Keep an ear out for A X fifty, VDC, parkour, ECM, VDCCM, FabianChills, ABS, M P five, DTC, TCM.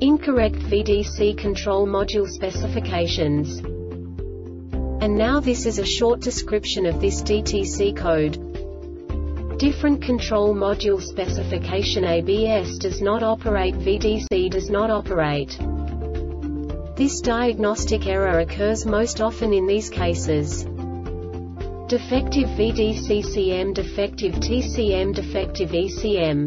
incorrect VDC control module specifications. And now this is a short description of this DTC code. Different control module specification ABS does not operate, VDC does not operate. This diagnostic error occurs most often in these cases: defective VDCCM, defective TCM, defective ECM.